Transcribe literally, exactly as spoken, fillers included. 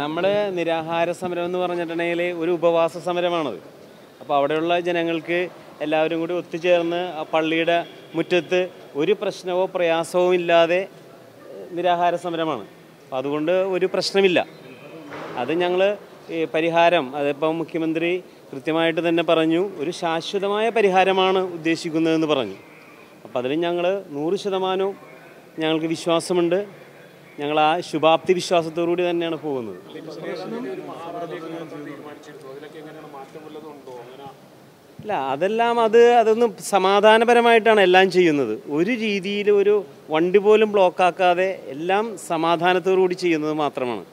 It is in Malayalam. നമ്മുടെ നിരാഹാര സമരം എന്ന് പറഞ്ഞിട്ടുണ്ടെങ്കിൽ ഒരു ഉപവാസ സമരമാണത്. അപ്പോൾ അവിടെയുള്ള ജനങ്ങൾക്ക് എല്ലാവരും കൂടി ഒത്തുചേർന്ന് ആ പള്ളിയുടെ മുറ്റത്ത് ഒരു പ്രശ്നമോ പ്രയാസവും ഇല്ലാതെ നിരാഹാര സമരമാണ്. അപ്പോൾ അതുകൊണ്ട് ഒരു പ്രശ്നമില്ല. അത് ഞങ്ങൾ പരിഹാരം അതിപ്പോൾ മുഖ്യമന്ത്രി കൃത്യമായിട്ട് തന്നെ പറഞ്ഞു, ഒരു ശാശ്വതമായ പരിഹാരമാണ് ഉദ്ദേശിക്കുന്നതെന്ന് പറഞ്ഞു. അപ്പോൾ അതിന് ഞങ്ങൾ നൂറ് ശതമാനവും ഞങ്ങൾക്ക് വിശ്വാസമുണ്ട്. ഞങ്ങൾ ആ ശുഭാപ്തി വിശ്വാസത്തോടുകൂടി തന്നെയാണ് പോകുന്നത്. അല്ല, അതെല്ലാം അത് അതൊന്നും സമാധാനപരമായിട്ടാണ് എല്ലാം ചെയ്യുന്നത്. ഒരു രീതിയിൽ ഒരു വണ്ടി പോലും ബ്ലോക്കാക്കാതെ എല്ലാം സമാധാനത്തോടുകൂടി ചെയ്യുന്നത് മാത്രമാണ്.